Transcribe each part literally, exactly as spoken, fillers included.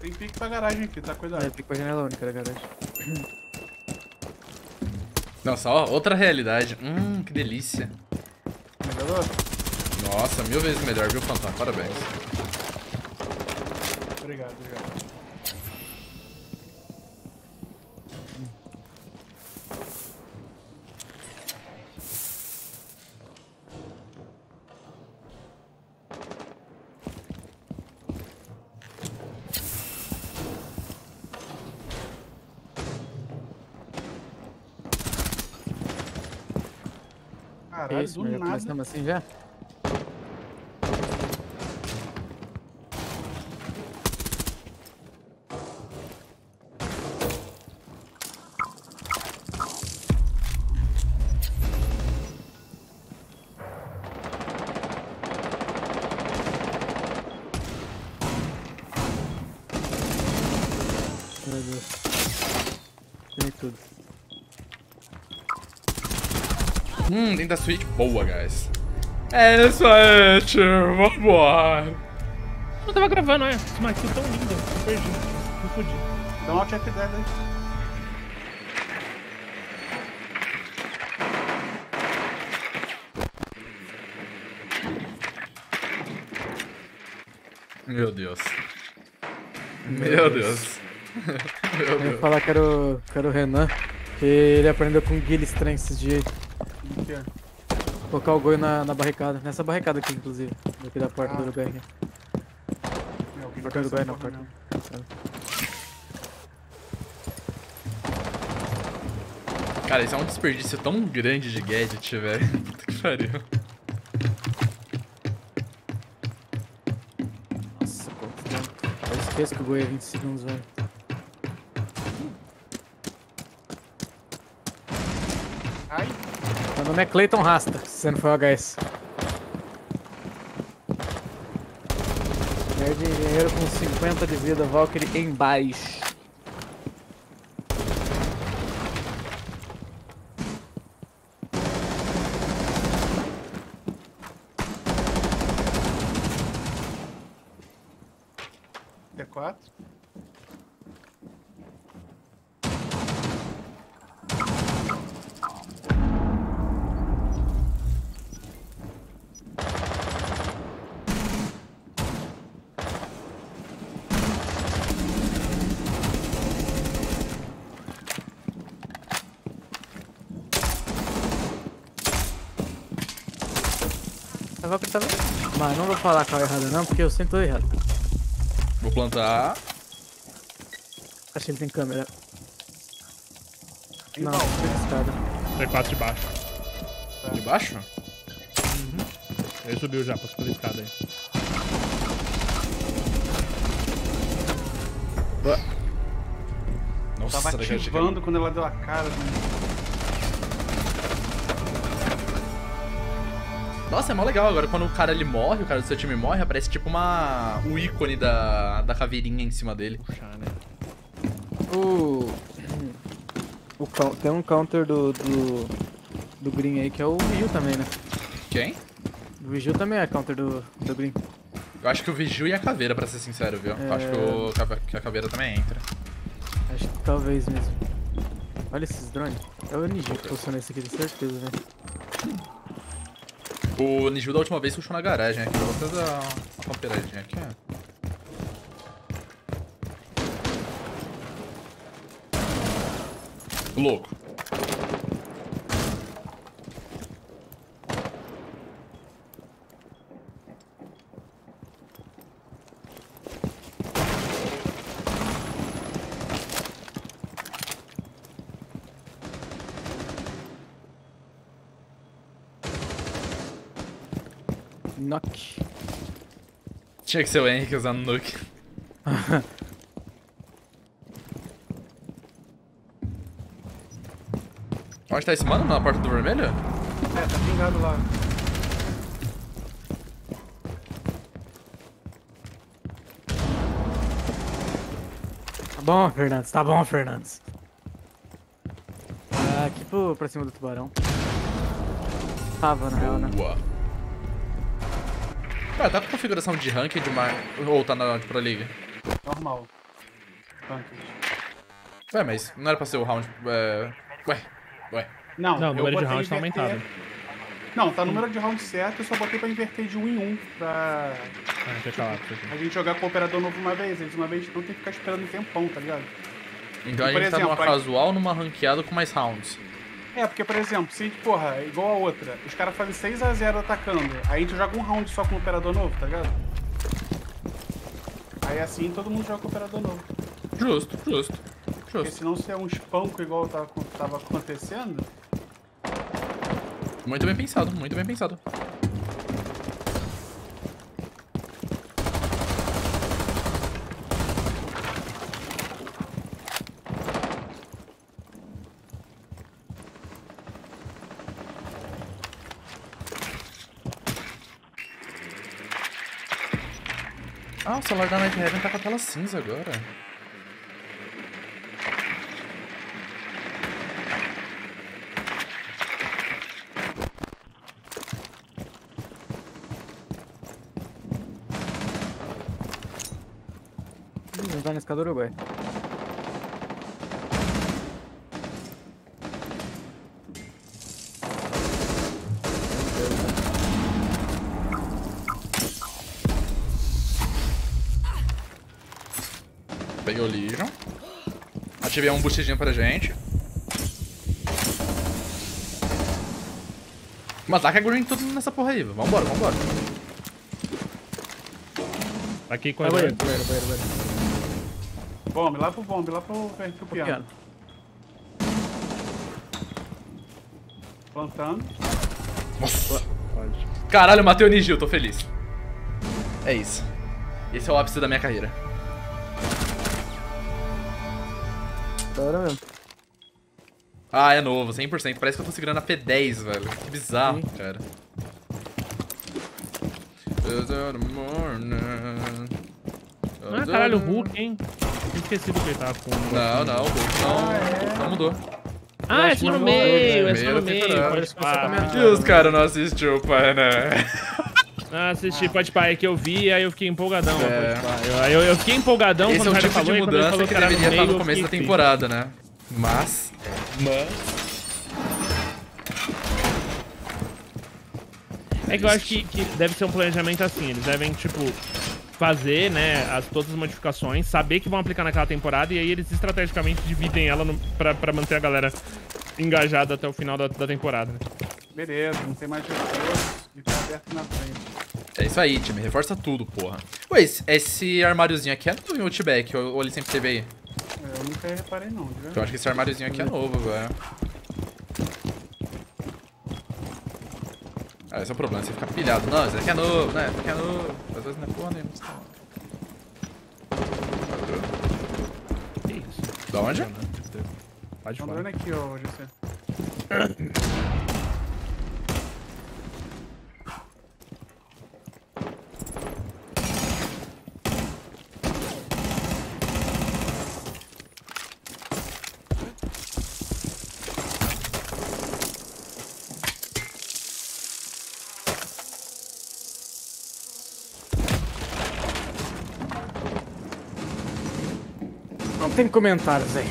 Tem pique pra garagem aqui, tá? Cuidado. É, pique pra janela única da garagem. Nossa, ó, outra realidade. Hum, que delícia. Melhorou? Nossa, mil vezes melhor, viu, Fantasma? Parabéns. Obrigado, obrigado. Caralho, isso, do nada. Começamos assim já? Meu Deus. Tem tudo. Hum, dentro da suíte. Boa, guys. É isso aí, tio. Vambora. Não tava gravando, é. Mas que tão linda. Eu perdi. Me fudi. Dá uma check dela aí. Meu Deus. Meu Deus. Meu Deus. Eu ia falar que era o, que era o Renan. Que ele aprendeu com o Gilles Tranks de... Colocar o goi na, na barricada, nessa barricada aqui, inclusive, daqui da porta ah. do Uruguai aqui. É, porta do Uruguai não, porta. Cara, isso é um desperdício tão grande de gadget, velho. Puta que pariu. Nossa, pô. Eu esqueço que o goi é vinte segundos, velho. Ai. Meu nome é Clayton Rasta, se você não for o H S. Nerd engenheiro com cinquenta de vida, Valkyrie embaixo. D quatro. Mas não vou falar qual é errado não, porque eu sempre tô errado. Vou plantar. Acho que ele tem câmera. Tem não, tem escada. Tem quatro de baixo. É. De baixo? Uhum. Ele subiu já pra subir a escada aí. Boa. Nossa, tava ativando quando ela deu a cara. Né? Nossa, é mó legal agora, quando o cara ele morre, o cara do seu time morre, aparece tipo uma... o ícone da, da caveirinha em cima dele. Puxar, né? O... o tem um counter do, do... do Green aí, que é o Vigil também, né? Quem? O Vigil também é counter do, do Green. Eu acho que o Vigil e a caveira, pra ser sincero, viu? É... Eu acho que, o, que a caveira também entra. Acho que talvez mesmo. Olha esses drones. É o Niju que funciona esse aqui, de certeza, né? O Nigil da última vez puxou na garagem aqui, eu vou até dar uma peradinha aqui. Louco. Nøkk. Tinha que ser o Henrique usando Nuke. Onde tá esse mano? Na porta do vermelho? É, tá pingado lá. Tá bom, Fernandes, tá bom, Fernandes. Ah, aqui pro, pra cima do tubarão. Tava na real, né? Ah, tá com configuração de ranking de uma... ou tá na Pro League? Normal. quantos. Ué, mas não era pra ser o round... É... Ué, ué. Não, não, o número de round tá aumentado. Não, tá o número de round certo, eu só botei pra inverter de um em um pra... Ah, deixa eu falar, deixa eu... A gente jogar com o operador novo uma vez, eles uma vez não tem que ficar esperando um tempão, tá ligado? Então e, a gente exemplo, tá numa casual, aí... numa ranqueada com mais rounds. É, porque, por exemplo, se, porra, igual a outra, os caras fazem seis a zero atacando, aí a gente joga um round só com o operador novo, tá ligado? Aí assim todo mundo joga com o operador novo. Justo, justo, justo. Porque senão se é um espanco igual tava, tava acontecendo... Muito bem pensado, muito bem pensado. Ah, o celular da Night Heaven tá com a tela cinza agora. Não tá na escada do Uruguai. Peguei o lixo. Ativei um boostzinho pra gente. Mas ataca Green tudo nessa porra aí. Vambora, vambora. Aqui com a banheiro, banheiro, banheiro, banheiro. Bombe, lá pro bombe, lá pro, pro, pro piano. piano. Plantando. Nossa! Caralho, eu matei o Niju, tô feliz. É isso. Esse é o ápice da minha carreira. Da hora mesmo. Ah, é novo, cem por cento. Parece que eu tô segurando a P dez, velho. Que bizarro, sim, cara. Ah, caralho, o Hulk, hein? Esquecido que ele tava com... Não, não, o Hulk não, ah, é. não mudou. Ah, é só no meio, é só no meio. Deus, cara, não assistiu, pai, né? Não assisti, pode pai, é que eu vi, aí eu fiquei empolgadão. É. Pode, aí eu, eu fiquei empolgadão. Esse é o tipo falou, de mudança falou, que deveria estar no, meio, no começo da temporada, né? Mas... Mas... É que eu acho que, que deve ser um planejamento assim, eles devem, tipo... fazer, né, as, todas as modificações, saber que vão aplicar naquela temporada e aí eles estrategicamente dividem ela no, pra, pra manter a galera engajada até o final da, da temporada. Né? Beleza, não tem mais jogadores e tá aberto na frente. É isso aí, time, reforça tudo, porra. Ué, esse, esse armáriozinho aqui é do Outback, ou, ou ele sempre teve aí? É, eu nunca reparei não, de verdade. Eu acho que esse armáriozinho aqui é novo, velho. Ah, esse é o problema, você fica pilhado. Não, esse aqui é novo, né? Esse aqui é novo. Às vezes não é porra nenhuma. Que isso? Da onde? Tá de fora. Tá aqui, ó, G C. Tem comentários aí.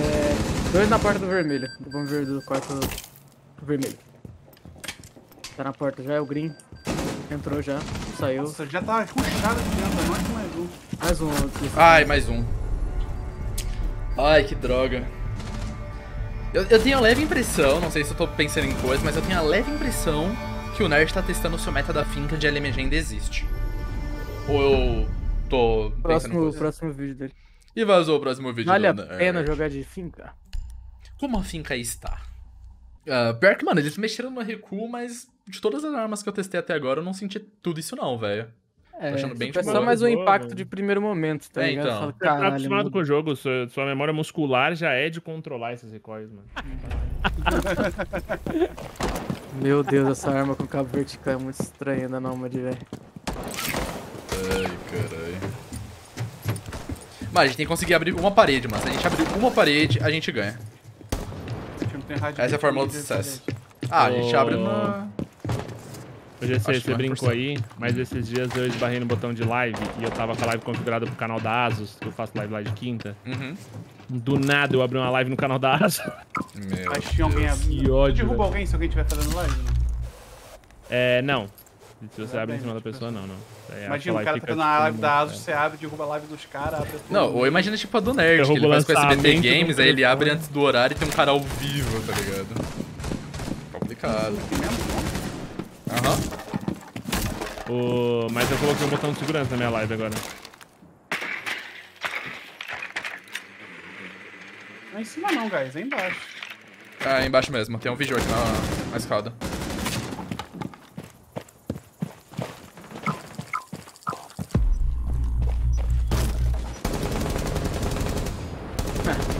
É, dois na porta do vermelho. Vamos ver do quarto do vermelho. Tá na porta já, é o Green. Entrou já, saiu. Nossa, já tá ruxado de dentro, mais um. Mais um. Aqui. Ai, mais um. Ai, que droga. Eu, eu tenho a leve impressão, não sei se eu tô pensando em coisa, mas eu tenho a leve impressão que o Nerd tá testando o seu meta da finca de L M G ainda existe. Ou eu tô pensando próximo, coisa. Próximo vídeo dele. E vazou o próximo vídeo vale do Nerd. Vale a pena jogar de finca? Como a finca está? Uh, pior que, mano, eles mexeram no recuo, mas de todas as armas que eu testei até agora, eu não senti tudo isso não, velho. É, tá achando bem é só mais um impacto boa, de primeiro momento, tá é, ligado? Então. Falo, você tá acostumado mano. com o jogo, sua, sua memória muscular já é de controlar esses recoils, mano. Meu Deus, essa arma com cabo vertical é muito estranha da Nomad, velho. Ai, caralho. Mas a gente tem que conseguir abrir uma parede, mano. Se a gente abrir uma parede, a gente ganha. Essa é a fórmula do sucesso. Ah, a gente abre uma... Hoje você, você brincou aí, mas esses dias eu esbarrei no botão de live e eu tava com a live configurada pro canal da ASUS, que eu faço live lá de quinta. Uhum. Do nada eu abri uma live no canal da ASUS. Meu mas tinha alguém que ódio. Derruba velho. Alguém se alguém estiver fazendo live? Né? É, não. Se você abre em cima da pessoa, não, não. Aí imagina, o cara tá fazendo a live da ASUS, você abre, derruba a live dos caras, abre tudo. Não, ou imagina tipo a do Nerd, que ele faz com a S B T Games, aí ele abre antes do horário e tem um cara ao vivo, tá ligado? Complicado. Aham. Uhum. O... Mas eu coloquei um botão de segurança na minha live agora. Não é em cima não, guys, é embaixo. Ah, é embaixo mesmo, tem um Vigil aqui na, na escada.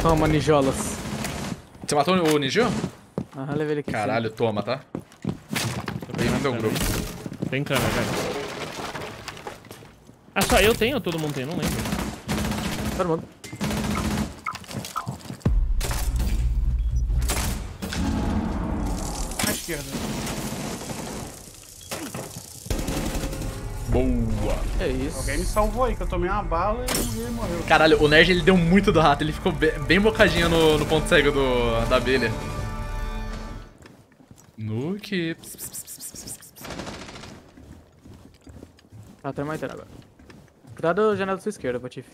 Toma, Nijolas. Você matou o Niju? Aham, uhum, levei ele aqui. Caralho, sim. Toma, tá? Tem no meu grupo. Tem câmera, cara. Ah, só eu tenho ou todo mundo tem? Não lembro. Todo mundo. À esquerda. Boa. É isso. Alguém me salvou aí, que eu tomei uma bala e ninguém morreu. Caralho, o Nerd ele deu muito do rato, ele ficou bem, bem bocadinho no, no ponto cego do, da abelha. Nuke. Ah, tem mais agora. Cuidado a janela da sua esquerda, Patife.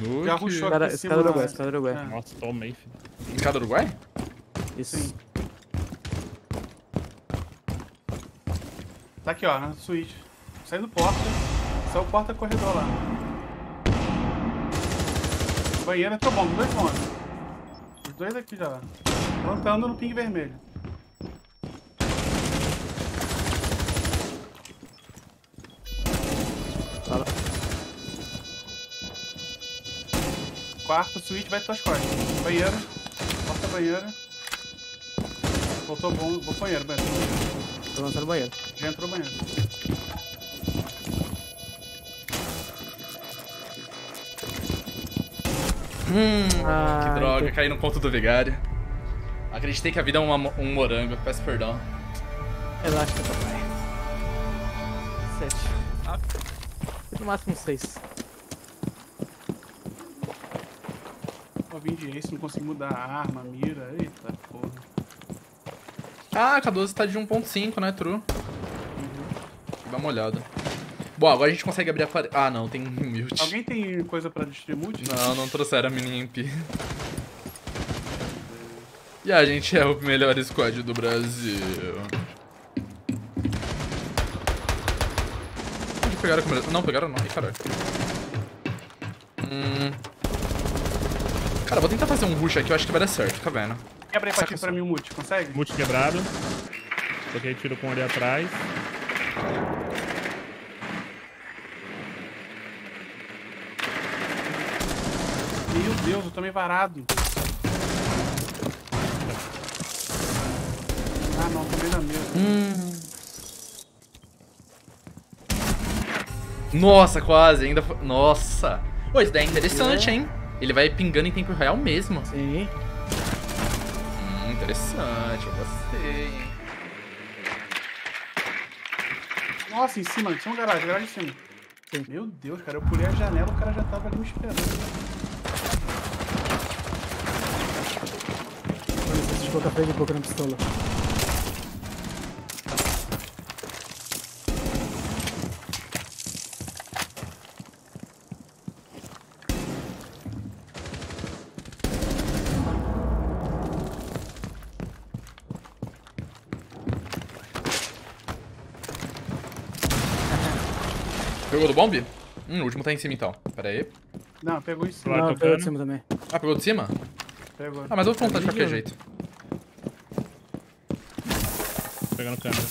Nuke. Já rushou aqui em cima do Uruguai. Escada do Uruguai. É. Nossa, tomei, filho. Escada do Uruguai? Isso. Sim. Tá aqui, ó, na suíte. Saindo porta. Saiu porta corredor lá. Banheiro é tão bom, dois bons. Os dois aqui já lá. Plantando no ping vermelho. Fala. Quarto, suíte, vai tuas costas. Banheiro. Porta banheiro. Voltou bom. Vou banheiro, banheiro. Tô lançando o banheiro. Já entrou o banheiro. Hum, ah, que droga, caí no ponto do vigário. Acreditei que a vida é uma, um morango, peço perdão. Relaxa, papai. Sete. Ah. No máximo seis. Ó, vim de ace, não consigo mudar a arma, mira, eita porra. Ah, a K doze tá de um ponto cinco, né, true? Uhum. Dá uma olhada. Bom, agora a gente consegue abrir a parede. Ah, não, tem um mute. Alguém tem coisa pra distribuir? Não, não trouxeram a mini-imp. E a gente é o melhor squad do Brasil. Onde pegaram a câmera? Não, pegaram não. Ih, caralho. Hum. Cara, vou tentar fazer um rush aqui, eu acho que vai dar certo, tá vendo? Quebra aí pra, pra mim o mute, consegue? Mute quebrado. Toquei tiro com ali atrás. Meu Deus, eu tomei varado. Ah não, tomei na mesa. Hum. Nossa, quase, ainda foi... Nossa. Pô, isso daí é interessante, é. Hein? Ele vai pingando em tempo real mesmo. Sim. Interessante, eu gostei. Nossa, em cima, tinha um garagem, garagem em cima. Sim. Meu Deus, cara, eu pulei a janela e o cara já tava ali me esperando. Olha, se você colocar frente um pouco na pistola. Pegou do bomb? Hum, o último tá em cima então. Pera aí. Não, pegou em cima. Não, pegou de cima também. Ah, pegou de cima? Pegou. Ah, mas eu vou contar de qualquer jeito. Tô pegando câmera.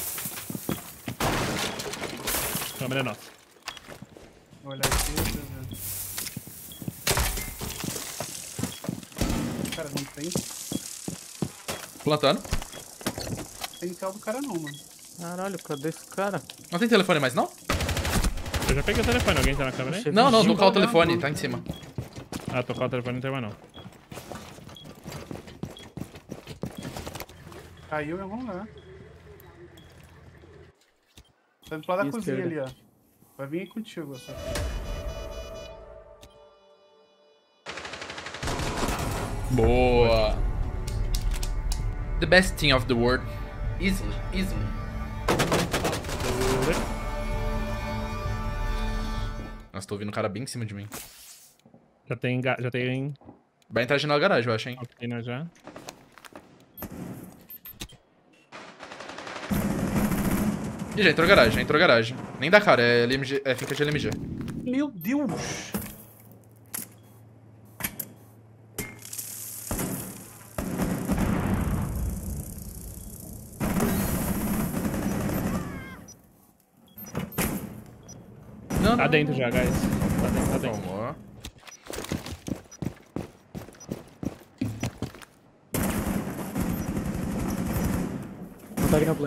Câmera é nossa. Vou olhar aqui, Deus. Cara, não tem. Plantando. Não tem cal do cara não, mano. Caralho, cadê esse cara? Não tem telefone mais não? Eu já peguei o telefone, alguém tá na câmera aí? Não, não, tocar o telefone, tá em cima. Ah, tocar o telefone não tem mais não. Caiu em algum lugar. Tá do lado da cozinha ali, ó. Vai vir contigo, essa aqui. Boa! The best thing of the world. Easily, easily. Nossa, tô ouvindo um cara bem em cima de mim. Já tem... Já tem... Vai entrar de novo na garagem, eu acho, hein? Ok, nós já. Ih, já entrou garagem, já entrou garagem. Nem dá cara, é, L M G, é finca de L M G. Meu Deus! Não, não. Tá dentro já, guys. Tá dentro, tá dentro. Vamos lá.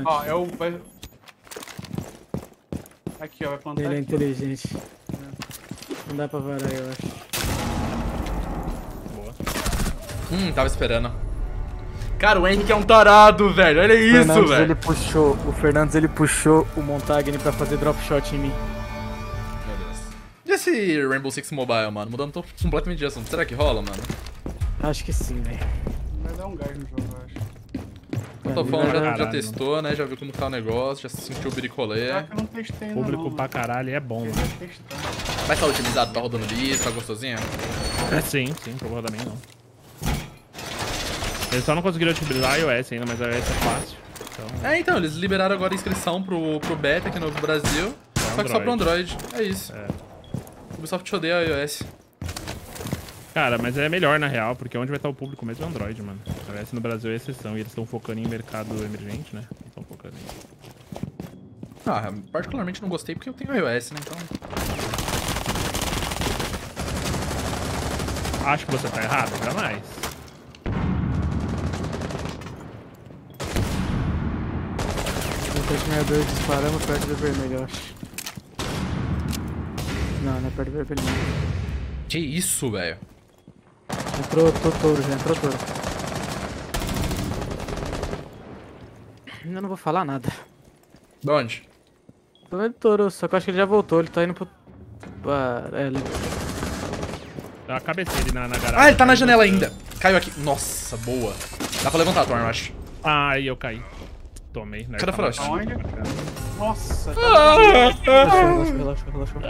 Ó, é o... Vai... Aqui, ó, vai plantar. Ele é inteligente. É. Não dá pra varar, eu acho. Boa. Hum, tava esperando. Cara, o Henrique é um tarado, velho. Olha isso, Fernandes, velho. Ele puxou, o Fernandes ele puxou o Montagne pra fazer drop shot em mim. Meu Deus. E esse Rainbow Six Mobile, mano? Mudando completamente de assunto. Será que rola, mano? Acho que sim, velho. Vai dar um gás no jogo, eu acho. O Tofão já, caralho, já testou, mano, né? Já viu como tá o negócio, já se sentiu o bricolê. Ah, público não, pra caralho é bom, velho. Mas tá otimizado, tá rodando liso, tá gostosinho? É, sim, sim, não vou rodar nem não. Eles só não conseguiram utilizar iOS ainda, mas iOS é fácil. Então... É, então, eles liberaram agora a inscrição pro, pro Beta aqui no Brasil, é só que só pro Android, é isso. É. O Ubisoft odeia iOS. Cara, mas é melhor na real, porque onde vai estar o público mesmo é Android, mano. Parece no Brasil é exceção e eles estão focando em mercado emergente, né? Estão focando em... Ah, particularmente não gostei porque eu tenho iOS, né? Então... Acho que você tá errado, ainda mais. O continuador disparando perto do vermelho, eu acho. Não, não é perto do vermelho. Que isso, velho? Entrou touro, já entrou touro. Eu não vou falar nada. De onde? Tô vendo touro, só que eu acho que ele já voltou, ele tá indo pro... É, ele... Dá uma cabecinha ali na, na garagem. Ah, ele tá na janela ainda. Caiu aqui. Nossa, boa. Dá pra levantar a tua arma, eu acho. Ai, eu caí. Tomei. Né? Cadê a Frost? Nossa. Relaxou, relaxou, relaxou.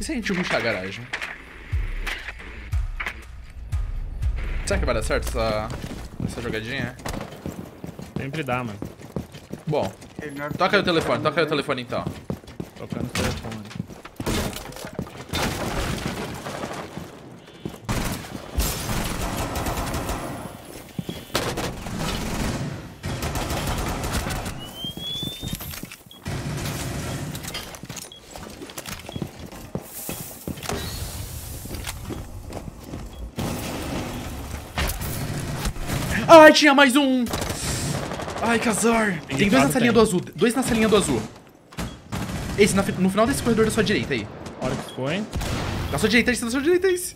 E se a gente rushar a garagem? Será que vai dar certo essa, essa jogadinha? Sempre dá, mano. Bom, toca aí o telefone, toca aí o telefone então. Tocando o telefone. Ai, tinha mais um! Ai, Kazar! Tem dois na salinha do azul, dois na salinha do azul. Esse, no final desse corredor da sua direita aí. Olha que foi. Da sua direita, esse, da sua direita, esse.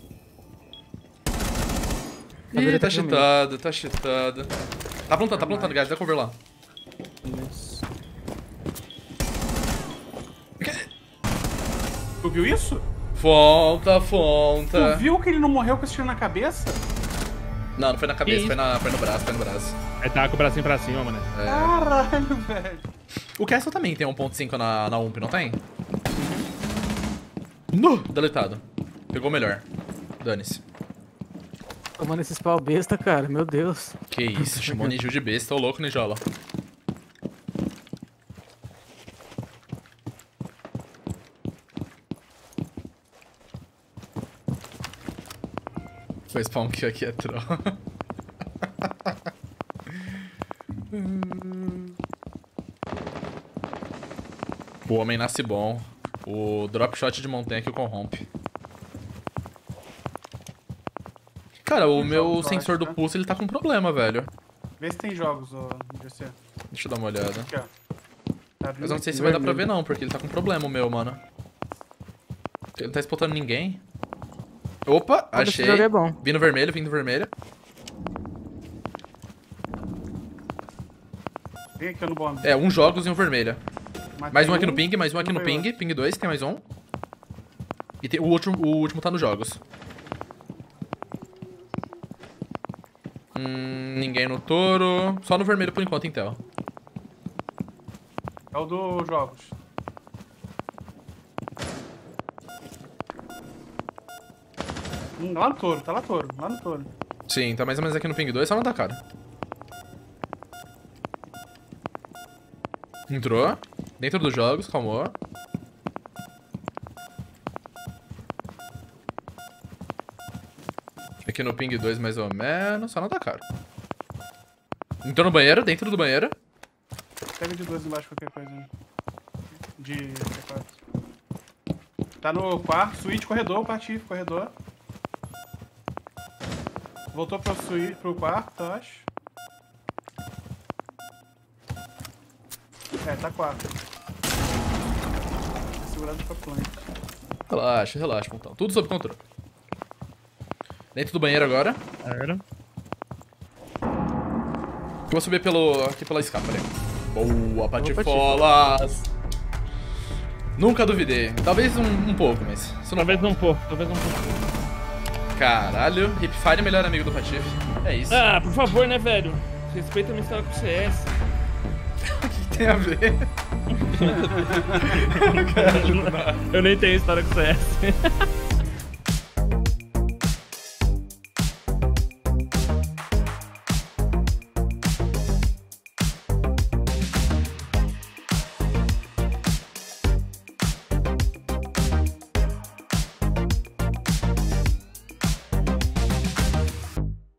Ih, tá cheatado, tá cheatado. Tá plantando, tá plantando, guys, dá cover lá. Tu viu isso? Fonta, fonta. Tu viu que ele não morreu com esse tiro na cabeça? Não, não foi na cabeça, foi, na, foi no braço, foi no braço. É, tá com o bracinho pra cima, mano. É. Caralho, velho. O Castle também tem um ponto cinco na, na U M P, não tem? No! Deletado. Pegou melhor. Dane-se. Tomando esses pau besta, cara, meu Deus. Que isso, chamou o Niju de besta, ô louco, Nijola. Foi spawn que aqui é troll. O homem nasce bom. O drop shot de montanha que o corrompe. Cara, o meu sensor do pulso ele tá com problema, velho. Vê se tem jogos, ô G C. Deixa eu dar uma olhada. Mas eu não sei se vai dar pra ver não, porque ele tá com problema o meu, mano. Ele não tá explotando ninguém. Opa, todo achei. Esse jogo é bom. Vindo vermelho, vindo vermelho. Tem aqui no bomb. É, um jogos e um vermelha. Matei mais um aqui no ping, mais um aqui no ping. Ping dois, tem mais um. E tem, o, último, o último tá nos jogos. Hum, ninguém no touro. Só no vermelho por enquanto, então. É o dos jogos. Hum, lá no touro, tá lá no touro, lá no touro. Sim, tá mais ou menos aqui no ping dois, só não tá cara. Entrou. Dentro dos jogos, calmou. Aqui no ping dois mais ou menos, só não tá caro. Entrou no banheiro, dentro do banheiro. Pega de dois embaixo qualquer coisa. De T quatro. Tá no quarto, suíte, corredor, Patife, corredor. Voltou pro suíte, pro quarto, tá, acho. É, tá quatro. Segurado pra planta. Relaxa, relaxa, Montão. Tudo sob controle. Dentro do banheiro agora. Era. Vou subir pelo, aqui pela escada, peraí. Boa, patifolas! Nunca duvidei. Talvez um, um pouco, mas... Não talvez não um pouco, talvez não um pouco. Caralho, Hipfire é o melhor amigo do Patife. É isso. Ah, por favor, né, velho? Respeita a minha história com o C S. Tem a ver. Cara, eu nem tenho história com o C S.